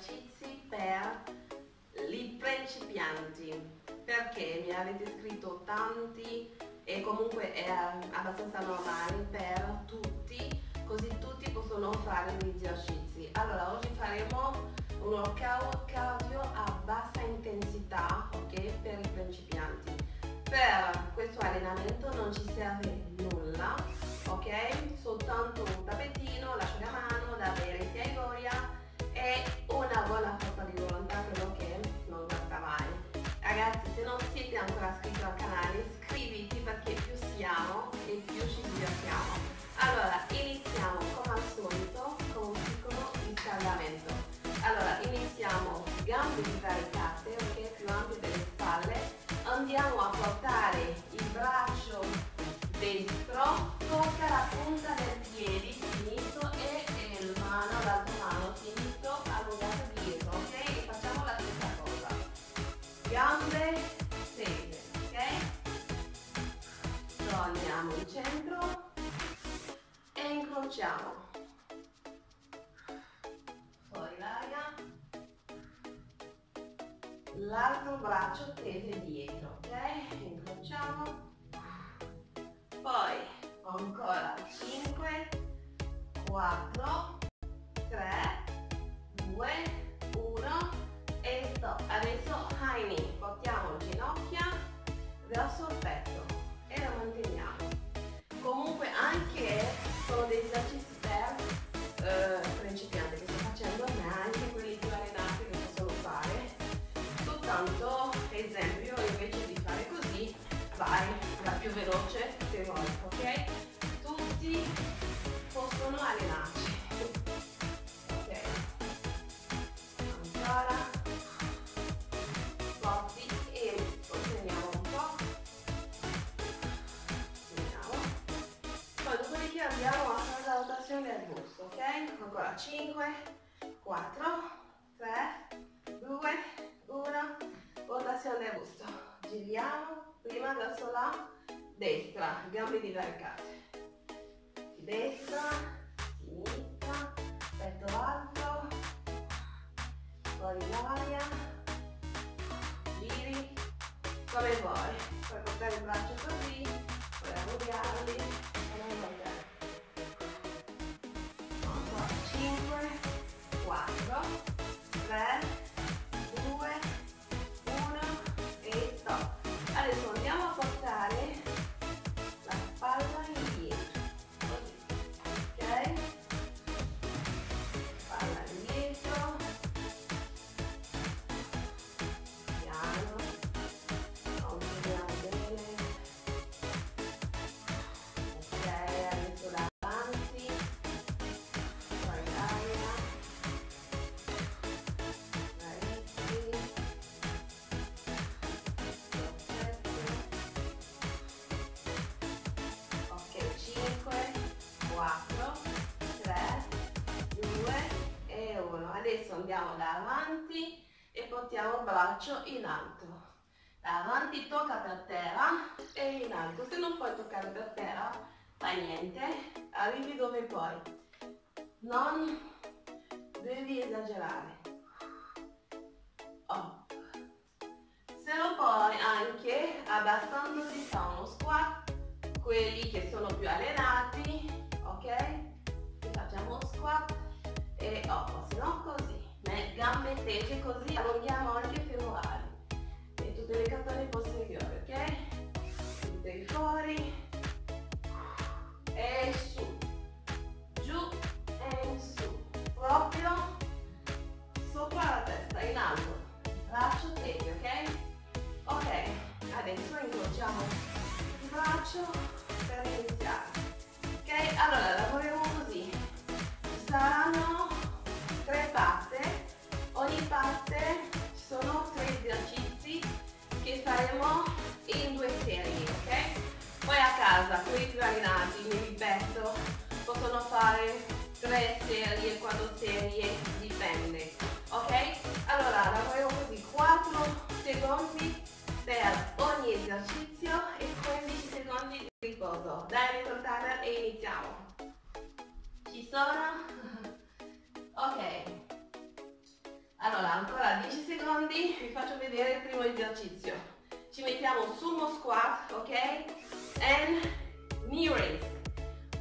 esercizi per i principianti, perché mi avete scritto tanti e comunque è abbastanza normale per tutti, così tutti possono fare gli esercizi. Allora, oggi faremo un workout cardio a bassa intensità, ok, per i principianti. Per questo allenamento non ci serve nulla, ok? Soltanto un tappetino, l'asciugamano, da bere se hai voglia e una buona forza di volontà, quello che non basta mai. Ragazzi, se non siete ancora iscritti al canale, iscriviti, perché più siamo e più ci divertiamo. Allora, iniziamo come al solito con un piccolo riscaldamento. Allora, iniziamo gambe divaricate, ok? Più ampie delle spalle. Andiamo a portare il braccio destro tocca la punta del piede sinistro e l'altra mano sinistro allungata dietro, ok? E facciamo la stessa cosa, gambe tese, ok? Torniamo in centro e incrociamo, fuori l'aria, l'altro braccio tese dietro, ok? Incrociamo. Poi ancora 5, 4, 3, 2, 1 e stop. Adesso high knee, portiamo ginocchia verso il petto e lo manteniamo. Comunque anche sono degli esercizi per principianti che sto facendo, ma anche quelli più allenati che possono fare. Soltanto esempio, invece di fare così vai la più veloce se vuoi, ok? Tutti possono allenarci, ok? Ancora forti e otteniamo un po', vediamo. Poi dopodiché abbiamo anche la rotazione del busto, ok? Ancora 5, 4, 3, 2, 1, rotazione del busto, giriamo. Prima verso la destra, gambe divaricate, destra, sinistra, petto alto, fuori l'aria, giri, come vuoi, puoi portare il braccio così, puoi allungarli, come vuoi. Ancora 5, 4, 3, andiamo davanti e portiamo il braccio in alto, davanti tocca per terra e in alto. Se non puoi toccare per terra fa niente, arrivi dove puoi, non devi esagerare. Oh. Se lo puoi anche abbassandoti fa uno squat, quelli che sono più allenati, ok? Facciamo uno squat e se no così. Gambe tese, così allunghiamo anche i femorali e tutte le catone posteriori, ok? Tutte fuori e su, giù e su, proprio sopra la testa, in alto, braccio tese, ok? Ok, adesso incrociamo il braccio per iniziare, ok? Allora lavoriamo così, saranno tre parti. Ogni parte ci sono tre esercizi che faremo in due serie, ok? Poi a casa, quelli più allenati, mi ripeto, possono fare 3 serie, 4 serie, dipende, ok? Allora, lavoriamo così, 4 secondi per ogni esercizio e 15 secondi di riposo. Dai, ritornare e iniziamo. Ci sono? Ok. Allora, ancora 10 secondi, vi faccio vedere il primo esercizio. Ci mettiamo sumo squat, ok? And knee raise.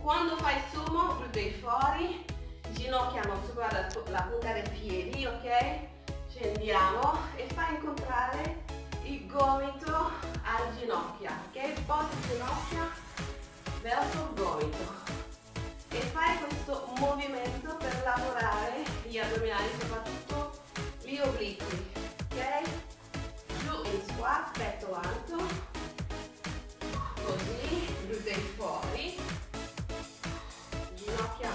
Quando fai sumo, glutei fuori, ginocchia non supera la punta dei piedi, ok? Scendiamo e fai incontrare il gomito al ginocchia, ok? Porti il ginocchia verso il gomito. E fai questo movimento per lavorare gli addominali, soprattutto gli obliqui, ok? Giù in squat, petto alto, così, glutei fuori, ginocchia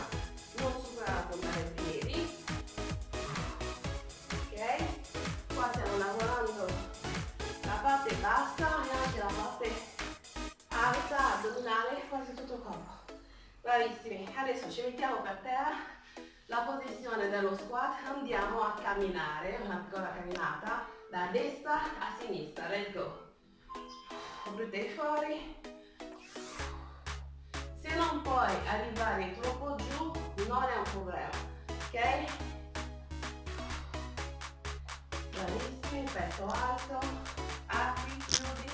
non superato dai piedi, ok? Qua stiamo lavorando la parte bassa e anche la parte alta, addominale, quasi tutto il corpo. Bravissimi, adesso ci mettiamo per terra, la posizione dello squat, andiamo a camminare, una piccola camminata, da destra a sinistra, let's go. Glutei fuori, se non puoi arrivare troppo giù, non è un problema, ok? Bravissimi, petto alto, apri, chiudi,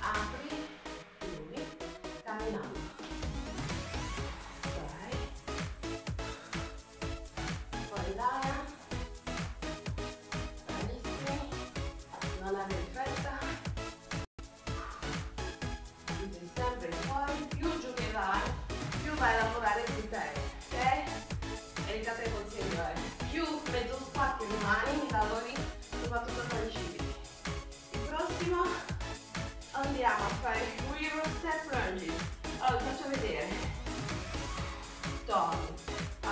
apri, chiudi, camminando.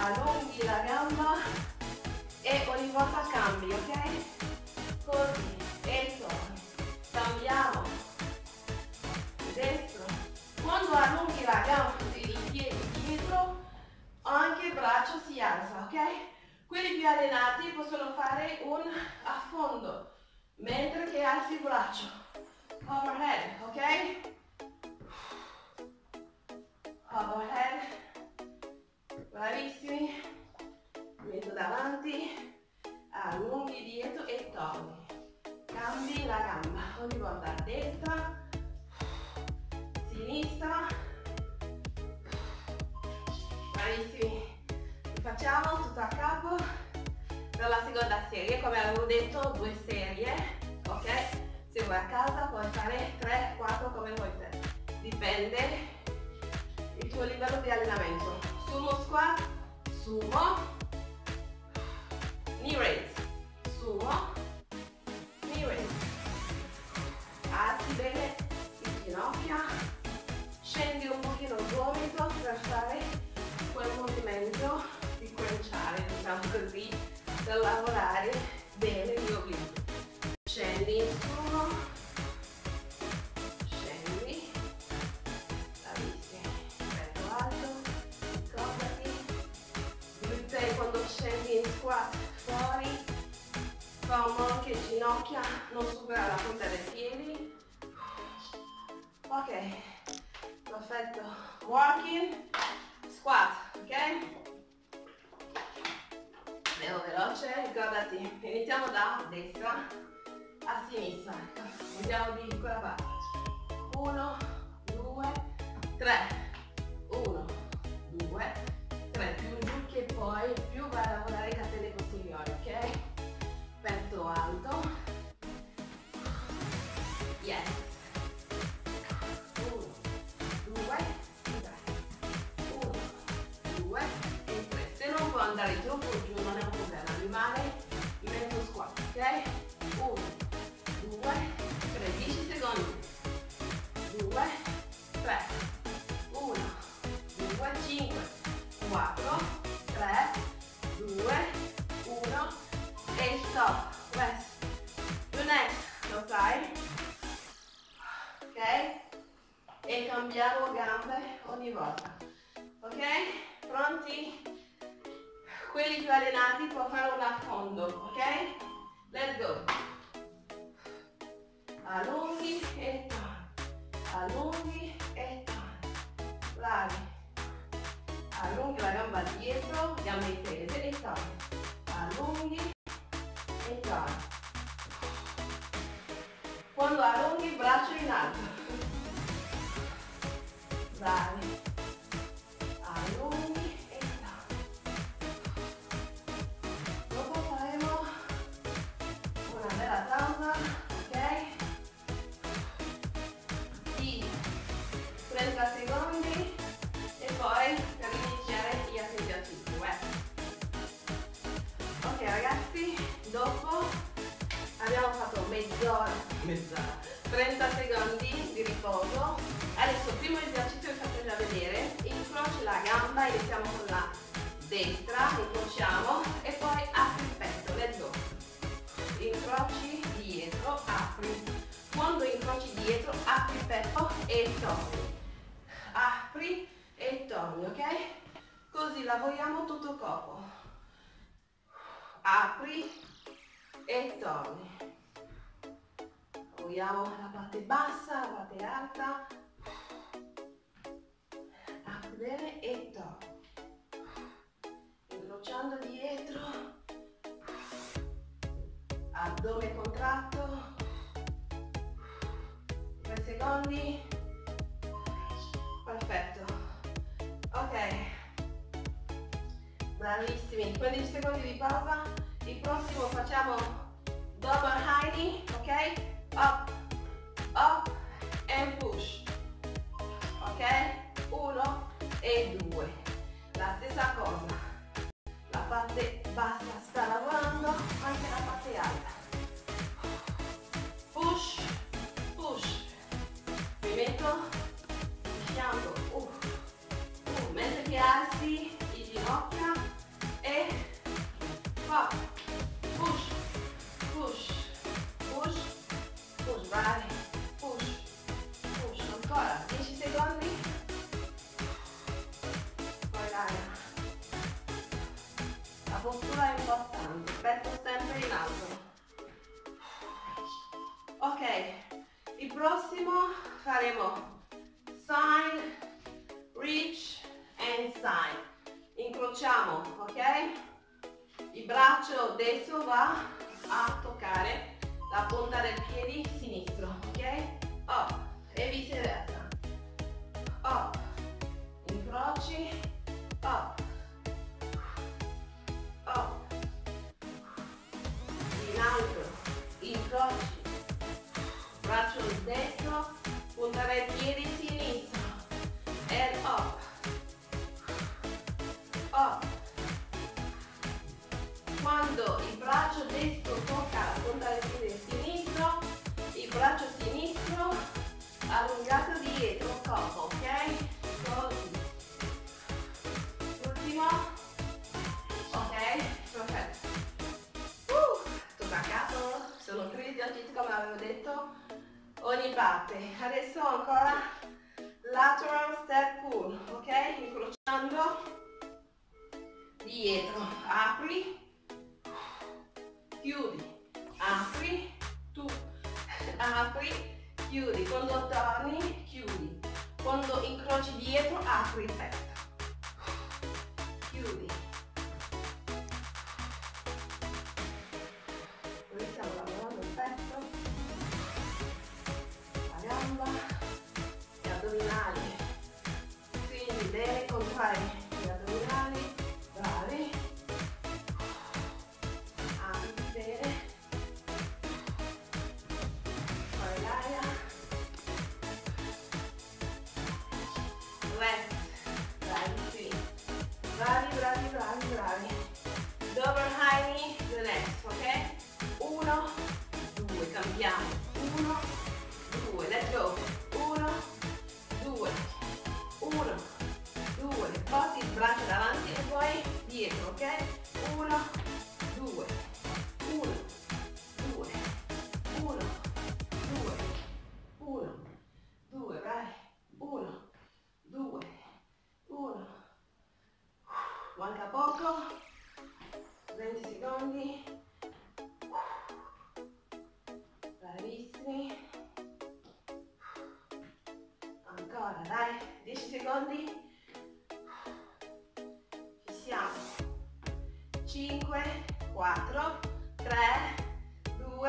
Allunghi la gamba e ogni volta cambi, ok? Così, e torni, cambiamo, destro. Quando allunghi la gamba e i piedi dietro, anche il braccio si alza, ok? Quelli più allenati possono fare un affondo, mentre che alzi il braccio. Overhead, ok? Overhead. Bravissimi, metto davanti, allunghi dietro e torni, cambi la gamba, ogni volta a destra, sinistra, bravissimi, facciamo tutto a capo per la seconda serie, come avevo detto 2 serie, ok? Se vuoi a casa puoi fare 3, 4 come vuoi te, dipende il tuo livello di allenamento. Sumo squat, sumo, knee raise, sumo, knee raise, alzi bene il ginocchia, scendi un pochino il gomito per fare quel movimento di crunchare, diciamo così, per lavorare bene gli obliqui. Scendi in sumo, scendi, bravissimo, petto alto. Quando scendi in squat fuori, facciamo anche ginocchia, non supera la punta dei piedi, ok, perfetto, walking, squat, ok, andiamo veloce, ricordati, iniziamo da destra a sinistra, andiamo di quella parte, 1, 2, 3, 1, 2, 3, più giù che poi più vai a lavorare i capelli posteriori, ok? Petto alto, yes, 1, 2, 3, 1, 2 e 3, se non puoi andare troppo giù non è un problema, rimane in mezzo squat, ok? 1, 2, 3, 10 secondi, 2, 3, 1, 2, 5, 4, 3, 2, 1 e stop, rest, the next, lo fai, ok? E cambiamo gambe ogni volta, ok? Pronti? Quelli più allenati può fare un affondo, ok? Let's go, allunghi e torni, allunghi e torni, bravi. Allunghi la gamba dietro, gambe tese e torni, allunghi entrare. Quando allunghi il braccio in alto, dai, allunghi e dai. Dopo faremo una bella tavola, ok? Di 30 secondi e poi per iniziare gli esercizi. Ok ragazzi, dopo abbiamo fatto mezz'ora, 30 secondi di riposo. Adesso primo esercizio vi faccio già vedere, incrocio la gamba, iniziamo con la destra, incrociamo e poi apri il petto, let's go. Incroci dietro, apri. Quando incroci dietro, apri il petto e torni. Apri e torni, ok? Così lavoriamo tutto il corpo. Apri e torni. Lavoriamo la parte bassa, la parte alta. Apri bene e torni. Incrociando dietro. Addome contratto. 3 secondi. Perfetto. Ok. Bravissimi, 15 secondi di pausa. Il prossimo facciamo double high knee, ok? Up, up and push, ok? 1 e 2, la stessa cosa, la parte bassa sta lavorando, anche la parte alta. Push, push, mi metto schianto, mentre che alzi i ginocchia e fa push, push, push, push, vai, push, push, ancora 10 secondi, poi larga. La postura è importante, petto sempre in alto. Ok, il prossimo faremo sign, reach and sign. Incrociamo, ok? Il braccio destro va a toccare la punta del piede sinistro, ok? Up e viceversa. Up, incroci, up, up, in alto, incroci, braccio destro, punta del piede sinistro, e up. Up. Quando il braccio destro tocca la punta del piede sinistro, il braccio sinistro allungato dietro il corpo, ok? Così. L'ultimo, ok? Perfetto. Tutto a caso, sono 3 esercizi come avevo detto, ogni parte. Adesso ancora lateral step pull, ok? Incrociando dietro, apri, chiudi, apri, tu, apri, chiudi, quando torni, chiudi, quando incroci dietro, apri il petto, chiudi, noi stiamo lavorando il petto, la gamba, gli addominali, quindi deve contrarre. Manca poco, 20 secondi, bravissimi, ancora dai, 10 secondi, ci siamo, 5, 4, 3, 2,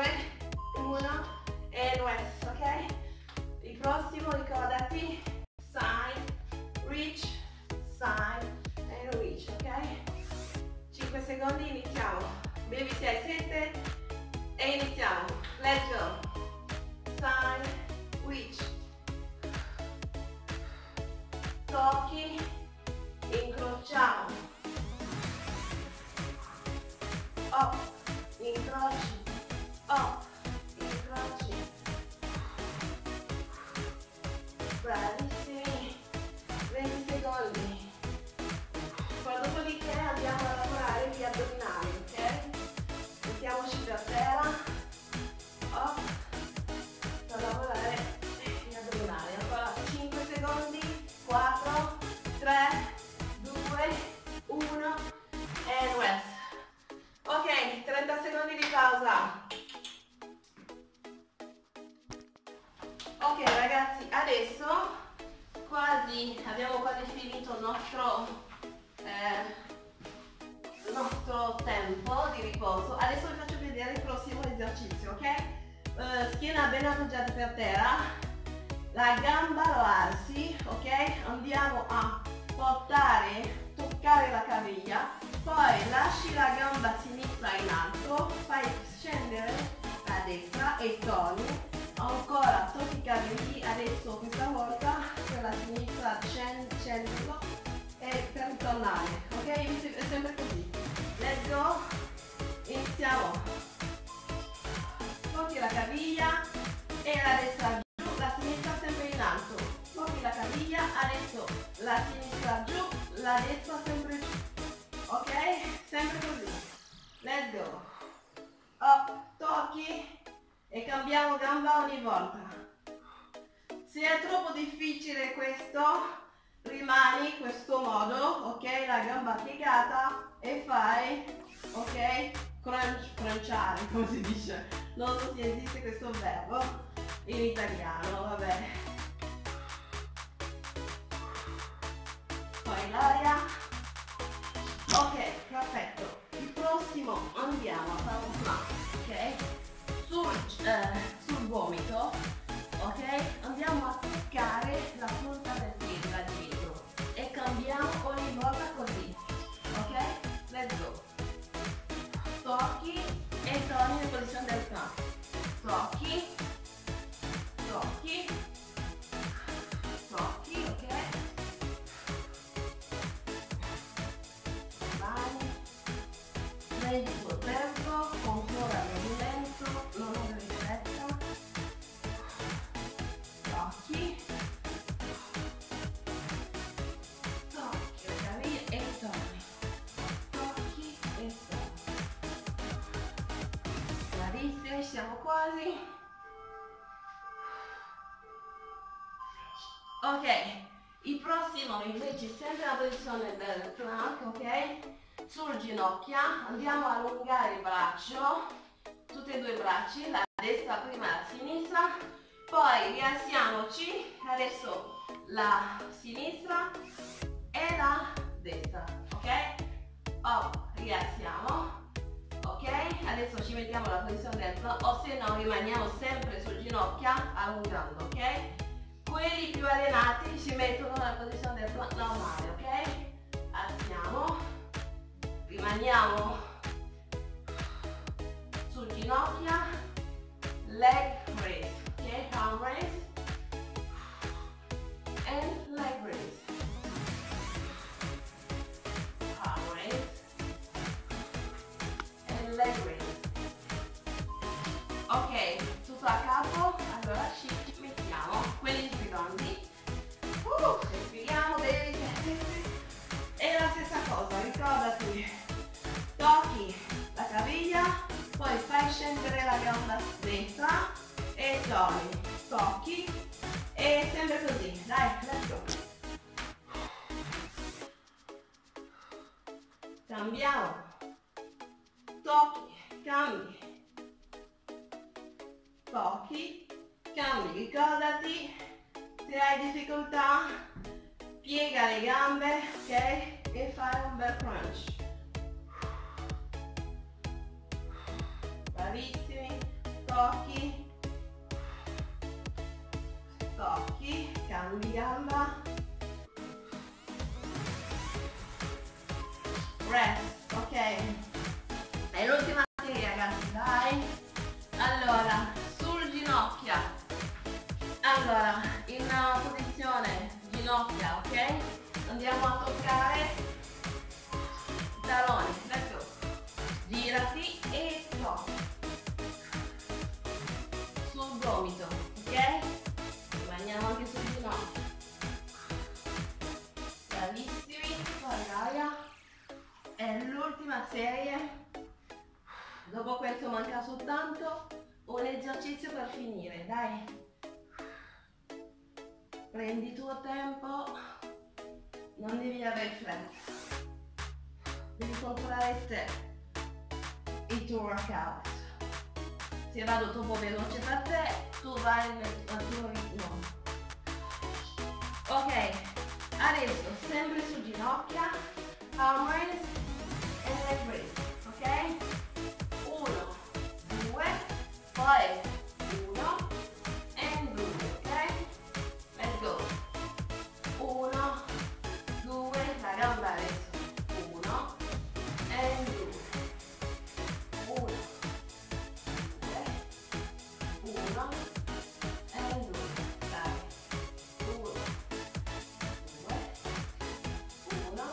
1 e left, ok? Il prossimo, ricordati, sign, reach, sign and reach, ok? 5 secondi, iniziamo. Bevi se hai sete e iniziamo. Let's go. Sign, reach. Tocchi, incrociamo. Up, incroci, up, incroci. Bravissimi, 20 secondi. Poi dopodiché andiamo a lavorare gli addominali, ok? Mettiamoci per terra, up, per lavorare gli addominali. Ancora 5 secondi, 4, 3, 2, 1 e rest. Ok, 30 secondi di pausa. Ok ragazzi, adesso abbiamo quasi finito il nostro tempo di riposo. Adesso vi faccio vedere il prossimo esercizio, ok? Schiena ben appoggiata per terra, la gamba lo alzi, ok? Andiamo a toccare la caviglia, poi lasci la gamba sinistra in alto, fai scendere a destra e torni. Ancora tocchi i capelli, adesso questa volta per la sinistra centro e per tornare, ok? È sempre così. Let's go, iniziamo. Tocchi la caviglia e la destra giù, la sinistra sempre in alto. Tocchi la caviglia, adesso la sinistra giù, la destra sempre giù, ok? Sempre così. Let's go. Up, tocchi. E cambiamo gamba ogni volta. Se è troppo difficile questo, rimani in questo modo, ok? La gamba piegata e fai, ok? Crunchare, come si dice. Non so se esiste questo verbo in italiano, vabbè. Poi l'aria. Ok, perfetto. Il prossimo andiamo a fare un plank, ok? Sul gomito, ok? Andiamo a toccare la punta del piede da dietro e cambiamo ogni volta così, ok? Let's go. Tocchi e torni in posizione del campo. Tocchi, tocchi, tocchi, ok? Vai, prendi il tuo tempo, controlla il movimento. Siamo quasi. Ok, il prossimo invece sempre la posizione del plank, ok? Sul ginocchia andiamo a allungare il braccio, tutti e due i bracci, la destra prima e la sinistra, poi rialziamoci, adesso la sinistra e la destra, ok? Rialziamo. Ok, adesso ci mettiamo la posizione destra, o se no rimaniamo sempre sul ginocchia allungando, ok? Quelli più allenati ci mettono la posizione destra normale, ok? Alziamo, rimaniamo sul ginocchia, leg raise, ok? Arm raise and leg raise. Ok, tutto a capo, allora ci mettiamo quelli secondi, respiriamo bene e la stessa cosa, ricordati, tocchi la caviglia, poi fai scendere la gamba destra e torni, tocchi e sempre così, dai, let's go. Cambiamo, tocchi, cambi, tocchi, cambi, ricordati, se hai difficoltà piega le gambe, ok? E fai un bel crunch. bravissimi, tocchi, tocchi, cambi gamba, rest, ok, e l'ultima serie ragazzi, dai. Allora, sul ginocchia, allora in posizione ginocchia, ok, andiamo a toccare i taloni, ecco, girati e tocchi sul gomito, ok, rimaniamo anche sul ginocchio, bravissimi, fuori l'aria. È l'ultima serie, dopo questo manca soltanto un esercizio per finire, dai, prendi il tuo tempo, non devi avere fretta, devi controllare te, il tuo workout, se vado troppo veloce per te tu vai al tuo ritmo, ok, adesso sempre su ginocchia, arm raise e leg raise, ok? 1, 2, poi 1 e 2, ok? Let's go! 1, 2, la gamba adesso, 1 e 2, 1, 2, 1 e 2, dai, 1, 2, 1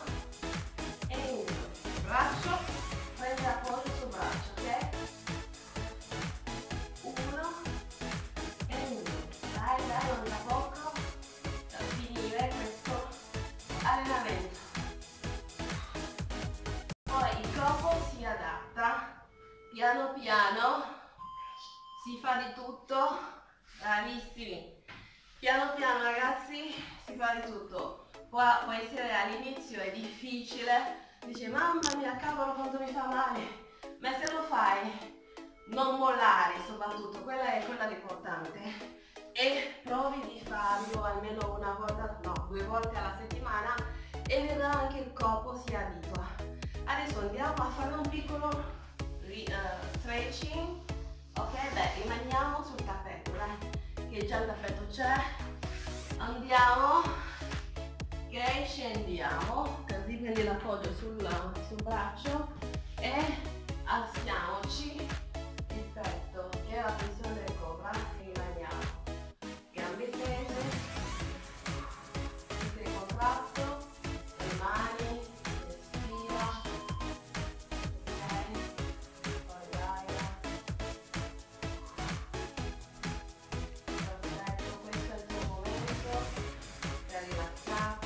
e 1, braccio, prendi la pose sul braccio, ok? 1 e 1, dai, dai, non da poco, da finire questo allenamento. Poi il corpo si adatta, piano piano, si fa di tutto, bravissimi, piano piano ragazzi, si fa di tutto. Può essere all'inizio è difficile, dice mamma mia cavolo quanto mi fa male, ma se lo fai non mollare, soprattutto quella è quella l'importante, e provi di farlo almeno una volta, no, 2 volte alla settimana e vedrai anche il corpo si abitua. Adesso andiamo a fare un piccolo stretching, ok, beh rimaniamo sul tappeto, dai, che già il tappeto c'è, andiamo, ok, scendiamo, così prendi l'appoggio sul braccio e alziamoci il petto, che è la pressione del cobra, e rimaniamo, gambe tese, il contratto, le mani, respira, ok, poi l'aria, perfetto, questo è il tuo momento per rilassarti.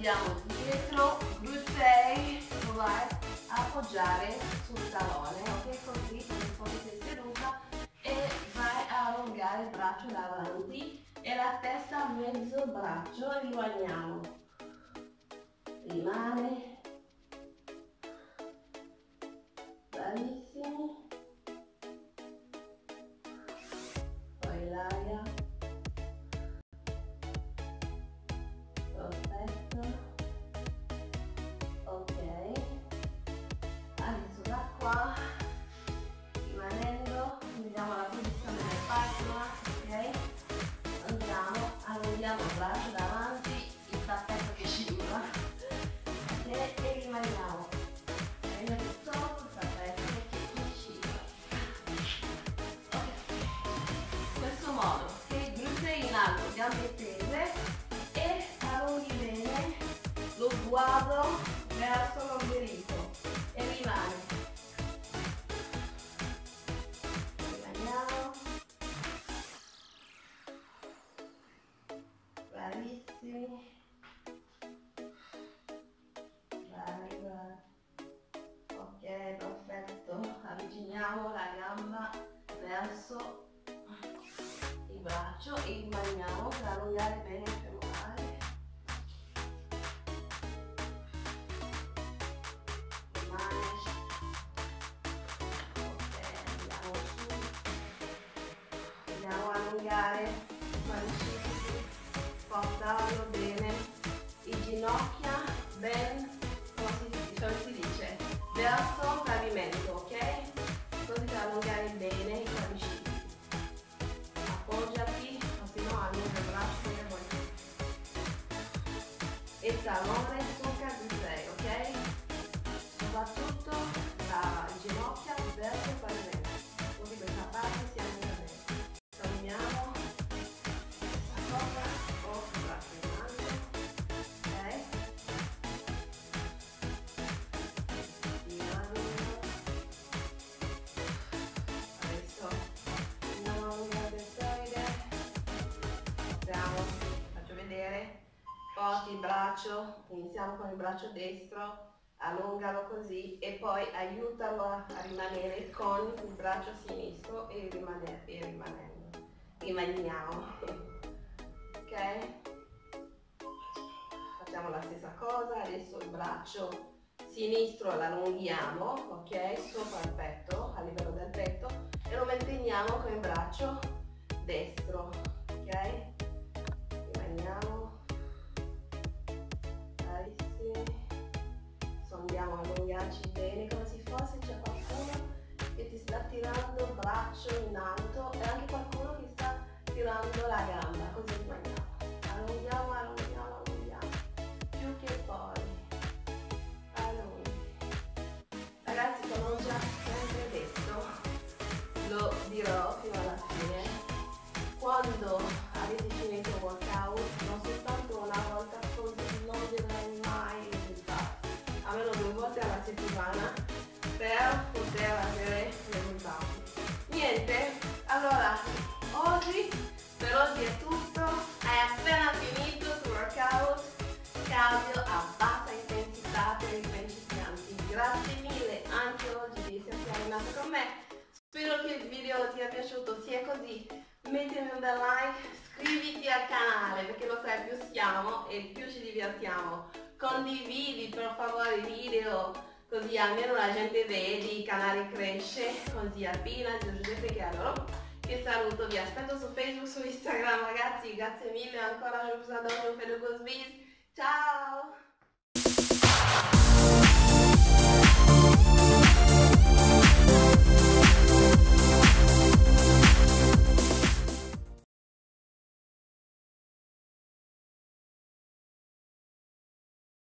Andiamo dietro, glutei, provare a appoggiare sul talone, ok? Così poi sei seduta e vai a allungare il braccio davanti e la testa a mezzo braccio e rimaniamo. Rimane. Bravissimi. Poi l'aria. Rimanendo, andiamo alla posizione del palma, ok? Andiamo, allunghiamo il braccio davanti, il tappeto che scivola, ok? E rimaniamo. Rimaniamo sotto il tappeto che scivola. Ok, in questo modo, ok? Glutei in alto, gambe tese e allunghi bene lo sguardo verso l'ombelico e rimane. Ok, perfetto, avviciniamo la gamba verso il braccio e rimaniamo per allungare bene il femorale, rimane, ok, andiamo su, andiamo a allungare i pancini, portarlo bene, il ginocchia ben, come si dice, verso pavimento, ok? Così da allungare bene i quadricipiti. Appoggiati fino all'unghio braccio e voglio. E talone su cazzei, ok? Soprattutto la ginocchia verso il pavimento. Così questa parte si allunga bene. Camminiamo. Porti il braccio, iniziamo con il braccio destro, allungalo così e poi aiutalo a rimanere con il braccio sinistro e rimaniamo, ok? Facciamo la stessa cosa, adesso il braccio sinistro l'allunghiamo, ok? Sopra il petto, a livello del petto, e lo manteniamo con il braccio destro, ok? Rimaniamo. Andiamo a allungarci bene come se fosse c'è qualcuno che ti sta tirando il braccio in alto e anche qualcuno che sta tirando la gamba, così rimaniamo. Allunghiamo, allunghiamo, allunghiamo, più che poi. Allunghi. Ragazzi, come ho già sempre detto, lo dirò fino alla fine, quando avete finito il workout, non soltanto una volta così, non direi mai. Almeno 2 volte alla settimana per poter avere risultati. Niente, allora oggi per oggi è tutto, hai appena finito il workout cardio a bassa intensità per i principianti. Grazie mille anche oggi di essere arrivati con me, spero che il video ti sia piaciuto, se è così mettimi un bel like, iscriviti al canale perché lo sai, più siamo e più ci divertiamo. Condividi per favore il video, così almeno la gente vede, il canale cresce, così Albina, Giuseppe che allora che saluto, vi aspetto su Facebook, su Instagram ragazzi, grazie mille ancora, ciao, ciao!